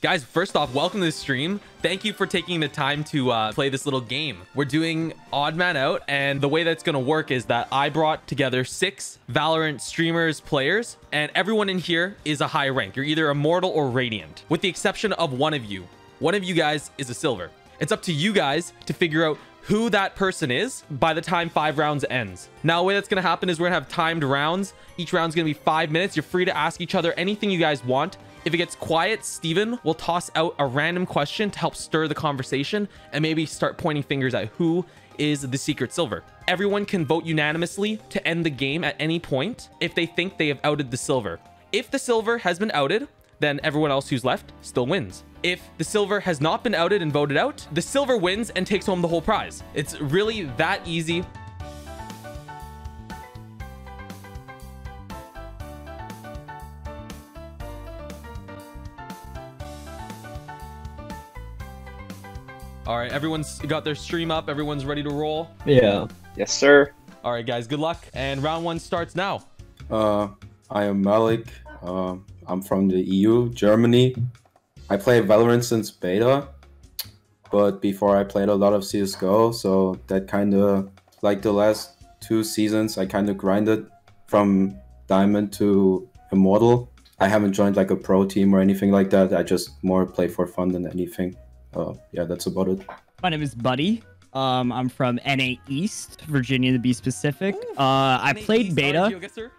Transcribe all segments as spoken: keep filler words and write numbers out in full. Guys, first off, welcome to the stream. Thank you for taking the time to uh, play this little game. We're doing O D D Man Out, and the way that's going to work is that I brought together six Valorant streamers, players, and everyone in here is a high rank. You're either Immortal or Radiant, with the exception of one of you. One of you guys is a Silver. It's up to you guys to figure out who that person is by the time five rounds ends. Now, the way that's going to happen is we're going to have timed rounds. Each round's going to be five minutes. You're free to ask each other anything you guys want. If it gets quiet, Stephen will toss out a random question to help stir the conversation and maybe start pointing fingers at who is the secret Silver. Everyone can vote unanimously to end the game at any point if they think they have outed the Silver. If the Silver has been outed, then everyone else who's left still wins. If the Silver has not been outed and voted out, the Silver wins and takes home the whole prize. It's really that easy. All right, everyone's got their stream up. Everyone's ready to roll. Yeah. Yes, sir. All right, guys, good luck. And round one starts now. Uh, I am Malik. Uh, I'm from the E U, Germany. I play Valorant since beta, but before I played a lot of C S G O. So that kind of, like the last two seasons, I kind of grinded from Diamond to Immortal. I haven't joined like a pro team or anything like that. I just more play for fun than anything. Uh, yeah, that's about it. My name is Buddy. Um, I'm from N A East, Virginia to be specific. Ooh, uh, I played beta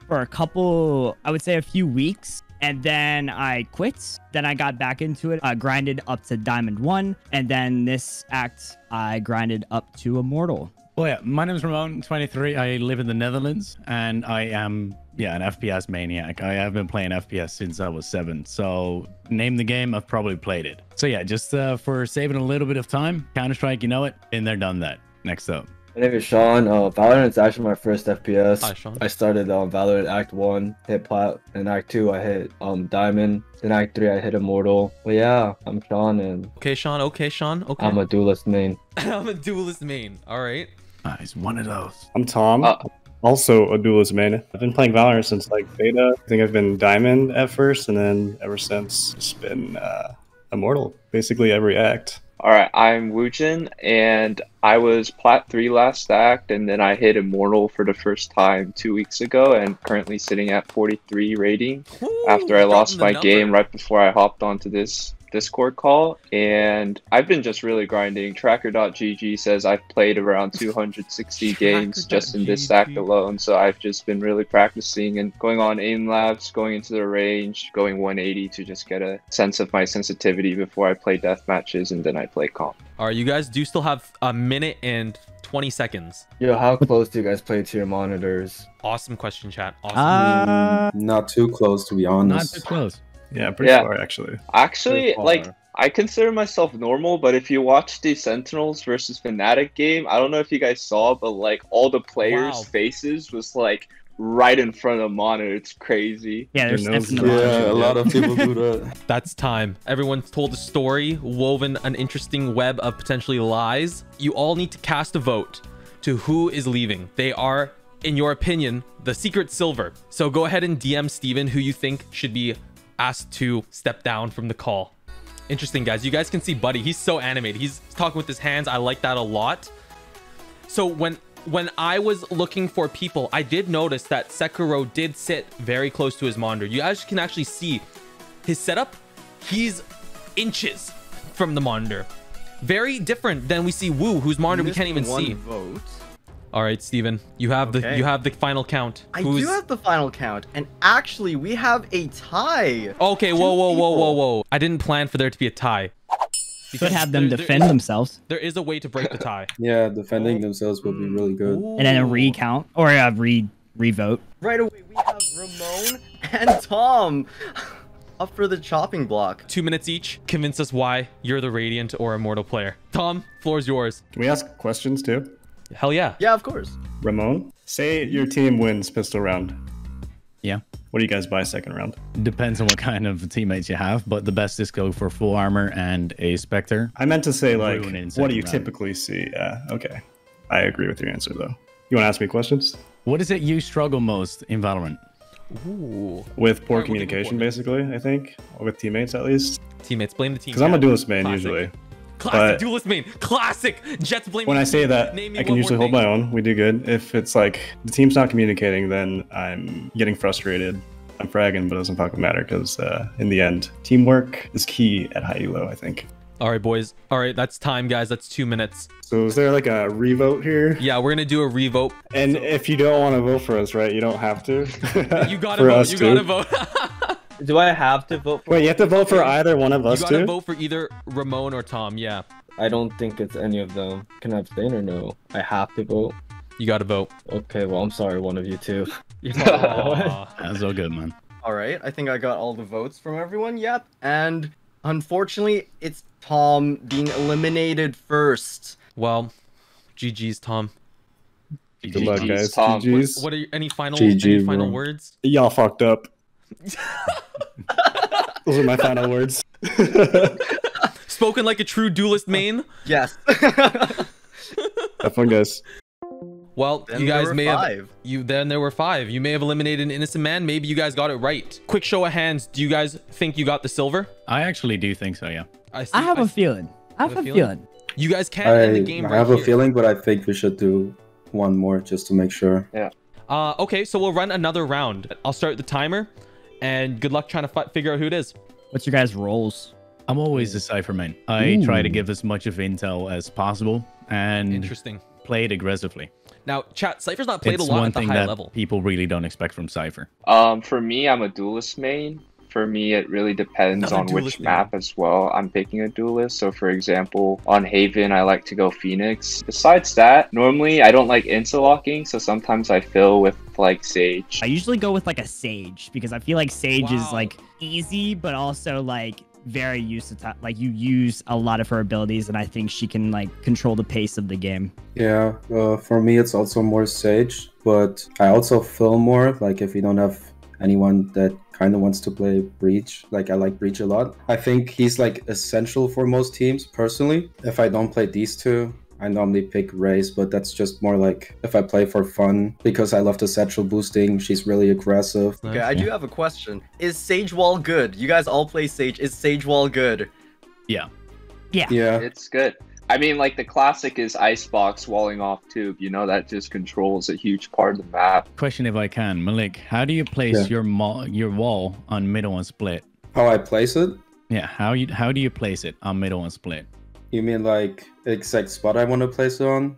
for a couple, I would say a few weeks, and then I quit. Then I got back into it. I grinded up to Diamond one, and then this act, I grinded up to Immortal. Oh yeah, my name is Ramon, twenty-three. I live in the Netherlands, and I am, yeah, an F P S maniac. I have been playing F P S since I was seven. So name the game, I've probably played it. So yeah, just uh, for saving a little bit of time, Counter-Strike, you know it. Been there, done that. Next up. My name is Sean. Uh, Valorant is actually my first F P S. Hi, Sean. I started on um, Valorant Act one, hit Plat, and Act two I hit um Diamond. Then Act three I hit Immortal. But yeah, I'm Sean. And okay, Sean. Okay, Sean. Okay. I'm a duelist main. I'm a duelist main. All right. He's one of those. I'm Tom, uh, also a duelist main. I've been playing Valorant since like beta. I think I've been Diamond at first, and then ever since it's been uh, Immortal. Basically every act. All right, I'm Wu Jin, and I was Plat three last act, and then I hit Immortal for the first time two weeks ago, and currently sitting at forty-three rating. Ooh, after I lost my number. game right before I hopped onto this Discord call, and I've been just really grinding. Tracker dot G G says I've played around two hundred sixty games just in this act alone, so I've just been really practicing and going on aim labs, going into the range, going one eighty to just get a sense of my sensitivity before I play death matches, and then I play comp. All right, you guys do still have a minute and twenty seconds. Yo, how close do you guys play to your monitors? Awesome question, chat. Awesome. Uh, not too close, to be honest. Not too close. Yeah, pretty yeah. far, actually. Actually, far. like, I consider myself normal, but if you watch the Sentinels versus Fnatic game, I don't know if you guys saw, but, like, all the players' wow. faces was, like, right in front of the monitor. It's crazy. Yeah, there's no yeah, yeah, a lot of people do that. That's time. Everyone's told a story, woven an interesting web of potentially lies. You all need to cast a vote to who is leaving. They are, in your opinion, the secret Silver. So go ahead and D M Steven who you think should be asked to step down from the call. Interesting, guys. You guys can see Buddy. He's so animated. He's talking with his hands. I like that a lot. So when when I was looking for people, I did notice that Sekiro did sit very close to his monitor. You guys can actually see his setup. He's inches from the monitor. Very different than we see Wu, whose monitor we can't even one see. Vote. All right, Steven, you have okay. the you have the final count. Who's... I do have the final count, and actually, we have a tie. Okay, Two whoa, whoa, people. whoa, whoa, whoa! I didn't plan for there to be a tie. You could have them there, defend there, themselves. There is a way to break the tie. Yeah, defending oh. themselves would be really good. Ooh. And then a recount or a re revote. Right away, we have Ramon and Tom up for the chopping block. Two minutes each. Convince us why you're the Radiant or Immortal player. Tom, floor's yours. Can we ask questions too? Hell yeah. Yeah, of course. Ramon, say your team wins pistol round. Yeah. What do you guys buy second round? Depends on what kind of teammates you have, but the best is go for full armor and a Spectre. I meant to say, like, what do you round. typically see? Yeah, okay. I agree with your answer, though. You want to ask me questions? What is it you struggle most in Valorant? Ooh. With poor communication, basically, I think. Or with teammates, at least. Teammates, blame the team. Because I'm a duelist main, usually. Classic duelist main. Classic! Jets blame When I say that, I can usually hold my own. We do good. If it's like, the team's not communicating, then I'm getting frustrated. I'm fragging, but it doesn't fucking matter, because uh, in the end, teamwork is key at high elo, I think. All right, boys. All right, that's time, guys. That's two minutes. So is there like a revote here? Yeah, we're gonna do a revote. And so if you don't want to vote for us, right? You don't have to. You gotta vote. You too. gotta vote. Do I have to vote? For Wait, you have to vote for either one of us. You gotta too? vote for either Ramon or Tom. Yeah. I don't think it's any of them. Can I abstain or no? I have to vote. You gotta vote. Okay. Well, I'm sorry, one of you two. That's all good, man. All right. I think I got all the votes from everyone. Yep. And unfortunately, it's Tom being eliminated first. Well, G G's, Tom. Good luck, guys. Tom. G G's. What, what are your, any final, G G, any final bro. words? Y'all fucked up. Those are my final words. Spoken like a true duelist main. Yes. Have fun, guys. Well, then you guys may five. have you. Then there were five. You may have eliminated an innocent man. Maybe you guys got it right. Quick show of hands. Do you guys think you got the silver? I actually do think so. Yeah. I, see, I have I a feeling. I have a feeling. feeling. You guys can I, end the game. I right have here. a feeling, but I think we should do one more just to make sure. Yeah. Uh. Okay. So we'll run another round. I'll start the timer, and good luck trying to f figure out who it is. What's your guys' roles? I'm always a cipher man. I Ooh. try to give as much of intel as possible and interesting. Play it aggressively. Now, chat, Cypher's not played it's a lot at the high level. People really don't expect from Cypher. Um, for me, I'm a duelist main. For me, it really depends Another on which map main. as well. I'm picking a duelist. So, for example, on Haven, I like to go Phoenix. Besides that, normally I don't like interlocking. So sometimes I fill with like Sage. I usually go with like a Sage because I feel like Sage wow. is like easy, but also like very useful. Like you use a lot of her abilities, and I think she can like control the pace of the game. Yeah, uh, for me it's also more Sage, but I also feel more like if we don't have anyone that kind of wants to play Breach, like I like Breach a lot. I think he's like essential for most teams personally. If I don't play these two, I normally pick Raze, but that's just more like if I play for fun because I love the satchel boosting. She's really aggressive. Okay, I do have a question. Is Sage Wall good? You guys all play Sage. Is Sage Wall good? Yeah. Yeah. Yeah. It's good. I mean, like the classic is Icebox walling off tube. You know, that just controls a huge part of the map. Question if I can. Malik, how do you place yeah. your mo your wall on middle and split? How I place it? Yeah. How you how do you place it on middle and split? You mean like exact spot I want to place it on?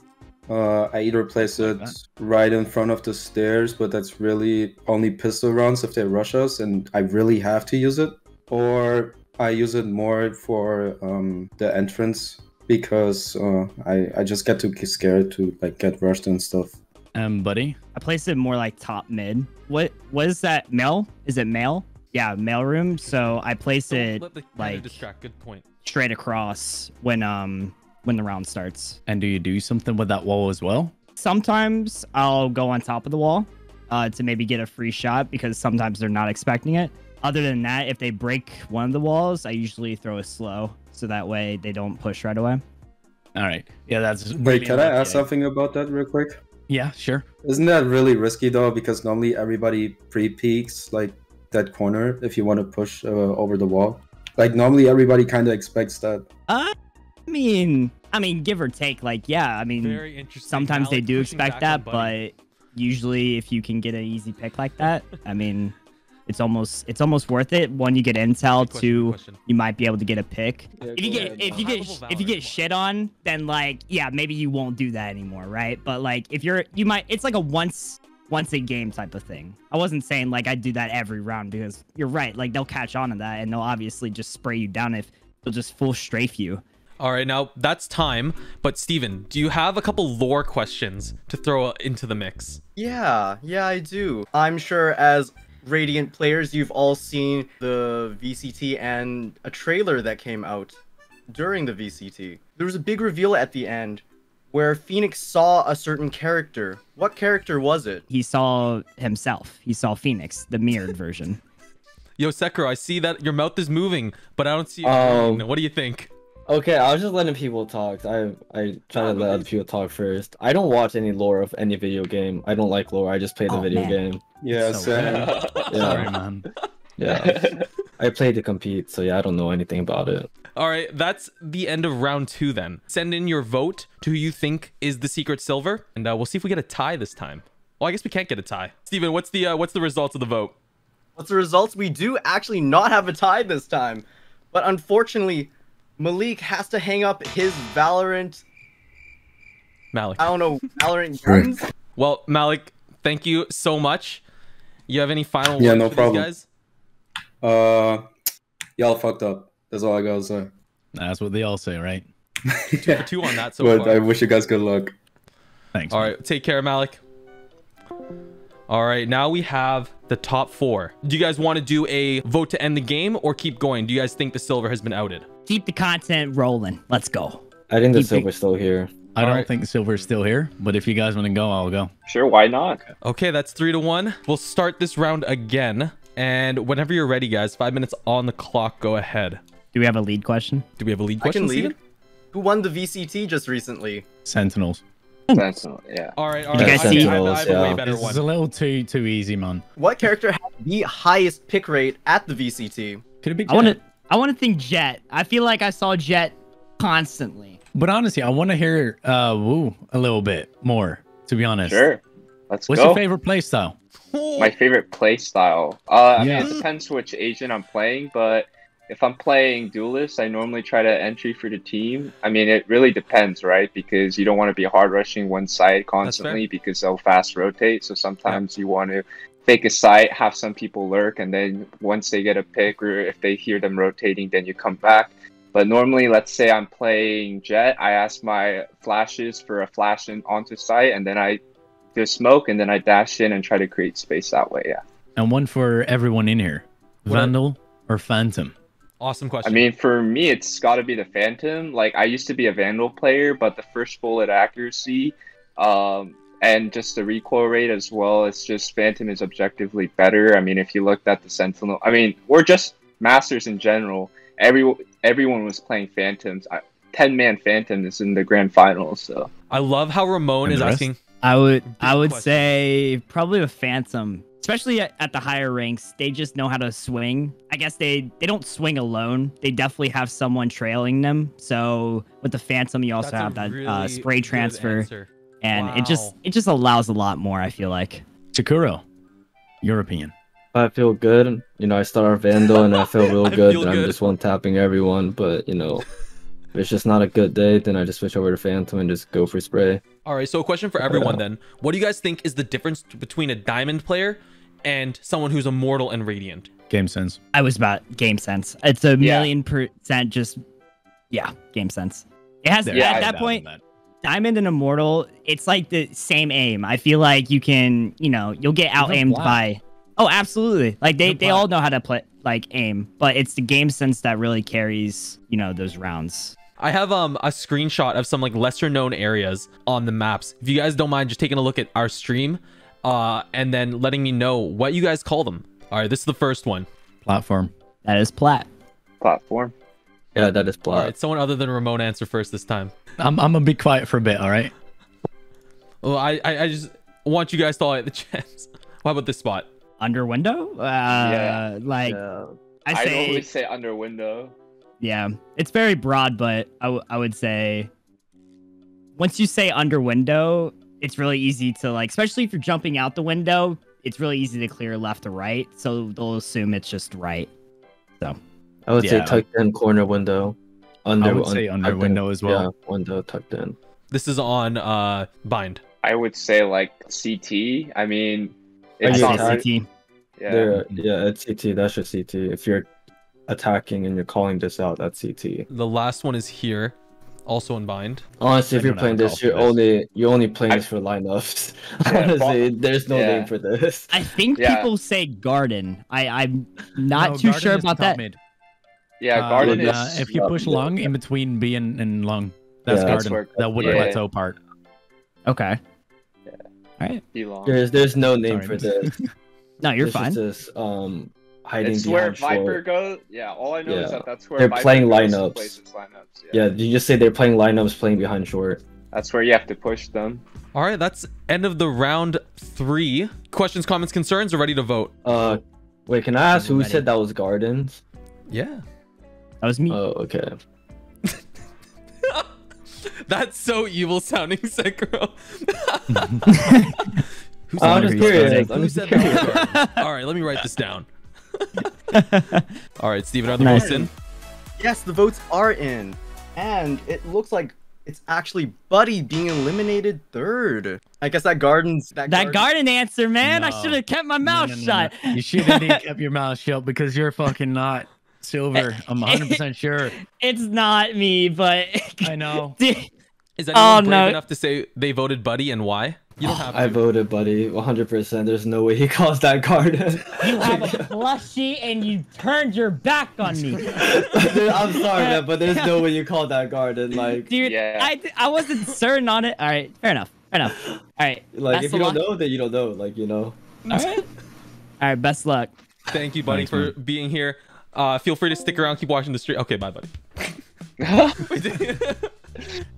Uh, I either place it like right in front of the stairs, but that's really only pistol rounds if they rush us and I really have to use it. Or I use it more for um, the entrance because uh, I, I just get too scared to like get rushed and stuff. Um, buddy? I place it more like top mid. What, what is that? Mail? Is it mail? Yeah, mailroom. So I place Don't it let the like distract. Good point. Straight across when um when the round starts. And do you do something with that wall as well? Sometimes I'll go on top of the wall uh, to maybe get a free shot because sometimes they're not expecting it. Other than that, if they break one of the walls, I usually throw a slow so that way they don't push right away. All right. Yeah, that's. Wait, really can I ask something about that real quick? Yeah, sure. Isn't that really risky though? Because normally everybody pre-peaks like that corner if you want to push uh, over the wall. Like normally everybody kind of expects that. Uh, I mean, I mean, give or take, like, yeah, I mean, Very interesting. sometimes Malik they do expect that, but usually if you can get an easy pick like that, I mean, it's almost it's almost worth it. One, you get intel. Question, two, question. you might be able to get a pick. Yeah, if you get ahead. if you get Valorant if you get shit on, then like, yeah, maybe you won't do that anymore, right? But like, if you're you might, it's like a once. Once a game type of thing. I wasn't saying like I do that every round because you're right. Like they'll catch on to that and they'll obviously just spray you down if they'll just full strafe you. All right, now that's time. But Steven, do you have a couple lore questions to throw into the mix? Yeah, yeah, I do. I'm sure as Radiant players, you've all seen the V C T and a trailer that came out during the V C T. There was a big reveal at the end where Phoenix saw a certain character. What character was it? He saw himself. He saw Phoenix, the mirrored version. Yo, Sekiro, I see that your mouth is moving, but I don't see you. Um, what do you think? Okay, I was just letting people talk. I I try to let other people talk first. I don't watch any lore of any video game. I don't like lore. I just play the oh, video man. game. Yeah, so same. Yeah. Sorry, man. Yeah. I play to compete, so yeah, I don't know anything about it. All right, that's the end of round two then. Send in your vote to who you think is the secret silver, and uh, we'll see if we get a tie this time. Well, I guess we can't get a tie. Stephen, what's the uh, what's the results of the vote? What's the results? We do actually not have a tie this time, but unfortunately, Malik has to hang up his Valorant... Malik. I don't know, Valorant guns? Well, Malik, thank you so much. You have any final yeah, words no for problem. these guys? Uh, y'all fucked up. That's all I gotta say. That's what they all say, right? two for two on that so but far. I wish you guys good luck. Thanks. All man. right, take care, Malik. All right, now we have the top four. Do you guys want to do a vote to end the game or keep going? Do you guys think the silver has been outed? Keep the content rolling. Let's go. I think the silver's still here. I don't think the silver's still here, but if you guys want to go, I'll go. Sure, why not? Okay, that's three to one. We'll start this round again. And whenever you're ready, guys, five minutes on the clock, go ahead. Do we have a lead question? Do we have a lead question? I can lead. Who won the V C T just recently? Sentinels. Sentinels, yeah. All right, all right. You guys see? I have, I have a way better one. This is a little too, too easy, man. What character had the highest pick rate at the V C T? Could it be Jet? I want to... I want to think Jet. I feel like I saw Jet constantly. But honestly, I want to hear uh, Wu a little bit more, to be honest. Sure. Let's What's go. What's your favorite play style? My favorite play style? Uh, yeah. I mean, it depends which agent I'm playing, but if I'm playing duelist, I normally try to entry for the team. I mean, it really depends, right? Because you don't want to be hard rushing one side constantly because they'll fast rotate. So sometimes yeah. you want to... fake a site, have some people lurk, and then once they get a pick or if they hear them rotating, then you come back. But normally, let's say I'm playing Jet, I ask my flashes for a flash in onto site, and then I do smoke, and then I dash in and try to create space that way, yeah. And one for everyone in here, Vandal or Phantom? Awesome question. I mean, for me, it's got to be the Phantom. Like, I used to be a Vandal player, but the first bullet accuracy, um... and just the recoil rate as well. It's just Phantom is objectively better. I mean, if you looked at the Sentinel, I mean, or just Masters in general, every, everyone was playing Phantoms. ten man Phantom is in the grand final, so. I love how Ramon is asking. I would I would question. say probably a Phantom, especially at, at the higher ranks. They just know how to swing. I guess they, they don't swing alone. They definitely have someone trailing them. So with the Phantom, you also That's have that really uh, spray transfer. Answer. And wow. it just it just allows a lot more, I feel like. Sekiro, your opinion. I feel good. You know, I start on Vandal and I feel real I good. Feel and good. I'm just one-tapping everyone. But, you know, if it's just not a good day, then I just switch over to Phantom and just go for spray. All right, so a question for everyone then. What do you guys think is the difference between a diamond player and someone who's immortal and radiant? Game sense. I was about game sense. It's a yeah. million percent just, yeah, game sense. It has, yeah, at I that point... That. Diamond and Immortal, it's like the same aim. I feel like you can, you know, you'll get out-aimed by... Oh, absolutely. Like, they, they all know how to play, like, aim. But it's the game sense that really carries, you know, those rounds. I have um a screenshot of some, like, lesser-known areas on the maps. If you guys don't mind just taking a look at our stream uh, and then letting me know what you guys call them. All right, this is the first one. Platform. That is plat. Platform. Yeah, that is plat. All right, someone other than Ramon answer first this time. I'm, I'm gonna be quiet for a bit, all right? Well, I, I, I just want you guys to all get the chance. How about this spot? Under window? Uh, yeah. Like, yeah. I say, I'd always say under window. Yeah. It's very broad, but I, w I would say... Once you say under window, it's really easy to, like... Especially if you're jumping out the window, it's really easy to clear left or right. So they'll assume it's just right. So... I would yeah. say tucked in corner window. Under, I would say under, under window in. as well. Yeah, window tucked in. This is on uh, Bind. I would say like C T. I mean, it's on C T. Yeah, They're, yeah, it's C T. That's your C T. If you're attacking and you're calling this out, that's C T. The last one is here, also in Bind. Honestly, if I you're playing this, you're this. only you're only playing I, this for lineups. Yeah, Honestly, there's no yeah. name for this. I think yeah. people say garden. I I'm not no, too sure about that. Mid. Yeah, garden uh, is... Uh, if you push long in between B and, and long, that's yeah, garden. That's that wood yeah. plateau part. Okay. Yeah. All right. Be long. There's there's no name Sorry, for this. No, you're this fine. This is um, hiding it's behind It's where Viper short. goes. Yeah, all I know yeah. is that that's where They're Viper playing goes lineups. places lineups. Yeah, you just say they're playing lineups, playing behind short. That's where you have to push them. All right, that's end of the round three. Questions, comments, concerns, or ready to vote? Uh, wait, can I ask who said that was Gardens? Yeah, that was me. Oh, okay. That's so evil sounding, Sekiro. Who's I'm just curious. I'm just curious. All right, let me write this down. All right, Stephen, are the votes in? Yes, the votes are in, and it looks like it's actually Buddy being eliminated third. I guess that gardens that, that garden... garden answer, man. No. I should have kept my mouth no, no, shut. No. You should have kept your mouth shut because you're fucking not silver. I'm one hundred percent sure. It's not me, but I know. Is anyone oh, brave no. enough to say they voted Buddy and why? You don't have to. I voted Buddy one hundred percent. There's no way he calls that card. You have a plushie and you turned your back on me. I'm sorry, man, but there's no way you called that garden. Like, dude, yeah. I, I wasn't certain on it. All right, fair enough. Fair enough. All right. Like, if you don't know, then you don't know. Like, you know. All right. All right, best luck. Thank you, Buddy, for being here. Uh, feel free to stick around. Keep watching the stream. Okay, bye, Buddy.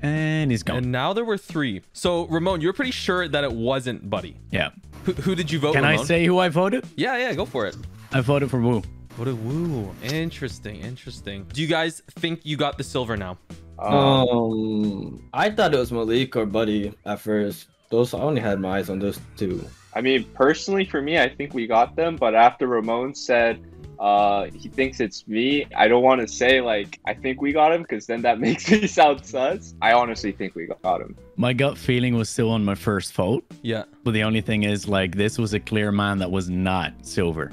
And he's gone. And now there were three. So Ramon, you're pretty sure that it wasn't Buddy. Yeah. Who, who did you vote? Can Ramon? I say who I voted? Yeah, yeah, go for it. I voted for Wu. Voted Wu. Interesting, interesting. Do you guys think you got the silver now? Um, I thought it was Malik or Buddy at first. Those I only had my eyes on those two. I mean, personally for me, I think we got them. But after Ramon said. Uh, he thinks it's me. I don't want to say, like, I think we got him, because then that makes me sound sus. I honestly think we got him. My gut feeling was still on my first vote. Yeah. But the only thing is, like, this was a clear man that was not silver.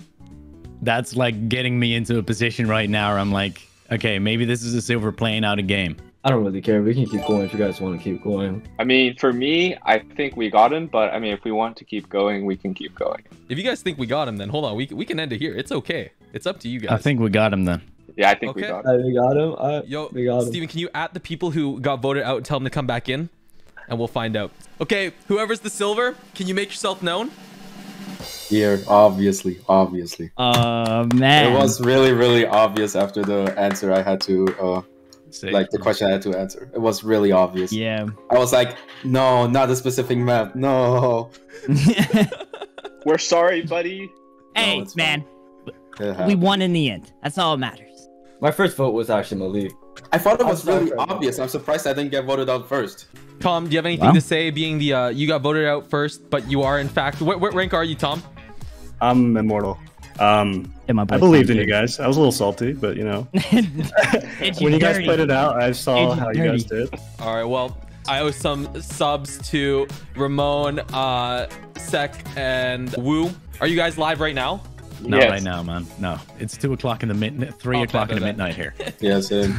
That's, like, getting me into a position right now where I'm like, okay, maybe this is a silver playing out a game. I don't really care. We can keep going if you guys want to keep going. I mean, for me, I think we got him. But, I mean, if we want to keep going, we can keep going. If you guys think we got him, then hold on. We, we can end it here. It's okay. It's up to you guys. I think we got him then. Yeah, I think okay. we got him. I, we got him. I, Yo, we got him. Steven, can you at the people who got voted out and tell them to come back in? And we'll find out. Okay, whoever's the silver, can you make yourself known? Here, obviously, obviously. Oh, man. It was really, really obvious after the answer I had to, uh, Sage. like the question I had to answer. It was really obvious. Yeah. I was like, no, not a specific map. No. We're sorry, buddy. Hey, no, man. Fine. We won in the end. That's all that matters. My first vote was actually Malik. I thought it was really obvious. I'm surprised I didn't get voted out first. Tom, do you have anything wow. to say? Being the uh, you got voted out first, but you are in fact. What, what rank are you, Tom? I'm immortal. Um, yeah, I believed in you guys. I was a little salty, but you know, you when you dirty. guys played it out, I saw you how dirty. you guys did. All right, well. I owe some subs to Ramon, uh, Sek, and Wu. Are you guys live right now? Not yes. right now, man. No, it's two o'clock in the midnight, three oh, o'clock in the midnight here. Yeah, same.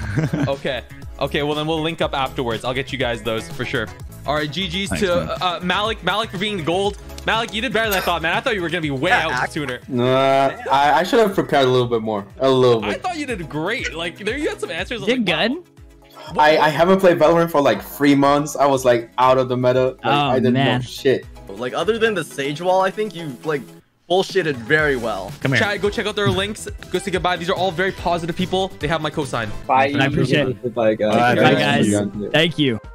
Okay. Okay, well then we'll link up afterwards. I'll get you guys those for sure. All right, G G's Thanks, to uh, Malik. Malik for being gold. Malik, you did better than I thought, man. I thought you were gonna be way yeah, out sooner. No, uh, I, I should have prepared a little bit more. A little bit. I thought you did great. Like there, you had some answers. Did like, good. Wow. I, I haven't played Valorant for like three months. I was like out of the meta. Like, oh, I didn't man. know shit. Like other than the Sage wall, I think you like. Bullshitted very well. Come here. Chad, go check out their links. Go say goodbye. These are all very positive people. They have my cosign. Bye. I appreciate it. Bye, guys. Bye, guys. Thank you.